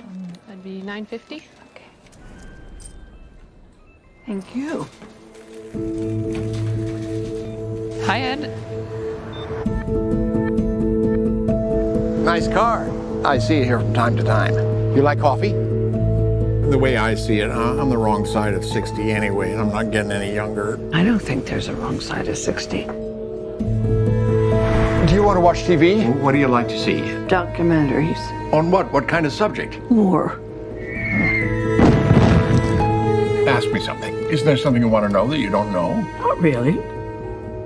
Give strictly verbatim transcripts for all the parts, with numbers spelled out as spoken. Um, that'd be nine fifty. Okay. Thank you. Hi, Ed. Nice car. I see it here from time to time. You like coffee? The way I see it, I'm the wrong side of sixty anyway, and I'm not getting any younger. I don't think there's a wrong side of sixty. Do you want to watch T V? What do you like to see? Documentaries. On what? What kind of subject? War. Ask me something. Is there something you want to know that you don't know? Not really.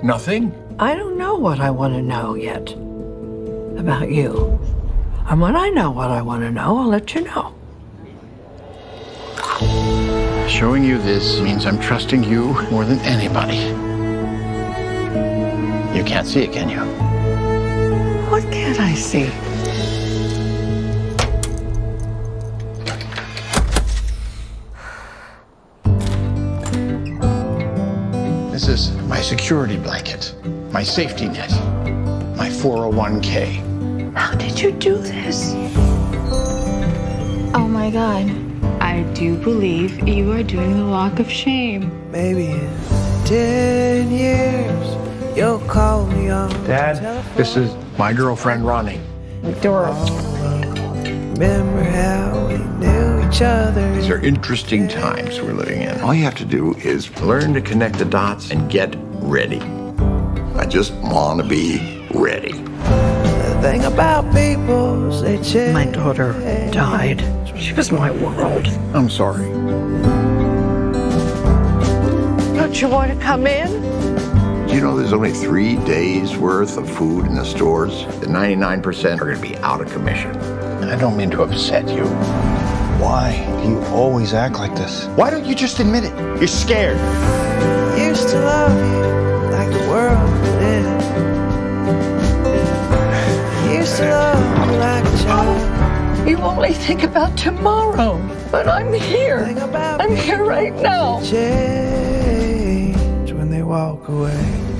Nothing? I don't know what I want to know yet about you. And when I know what I want to know, I'll let you know. Showing you this means I'm trusting you more than anybody. You can't see it, can you? What can't I see? This is my security blanket, my safety net, my four oh one K. How did you do this? Oh my God. I do believe you are doing the walk of shame. Maybe in ten years, you'll call me on Dad, telephone. This is my girlfriend, Ronnie. Adorable. Remember how we knew each other. These are interesting times we're living in. All you have to do is learn to connect the dots and get ready. I just want to be ready. The thing about people is they change. My daughter died. She was my world. I'm sorry. Don't you want to come in? Do you know there's only three days worth of food in the stores? The ninety-nine percent are going to be out of commission. I don't mean to upset you. Why do you always act like this? Why don't you just admit it? You're scared. I used to love you like the world did. I used to love you like a child. You only think about tomorrow, but I'm here. I'm here right now. Change when they walk away.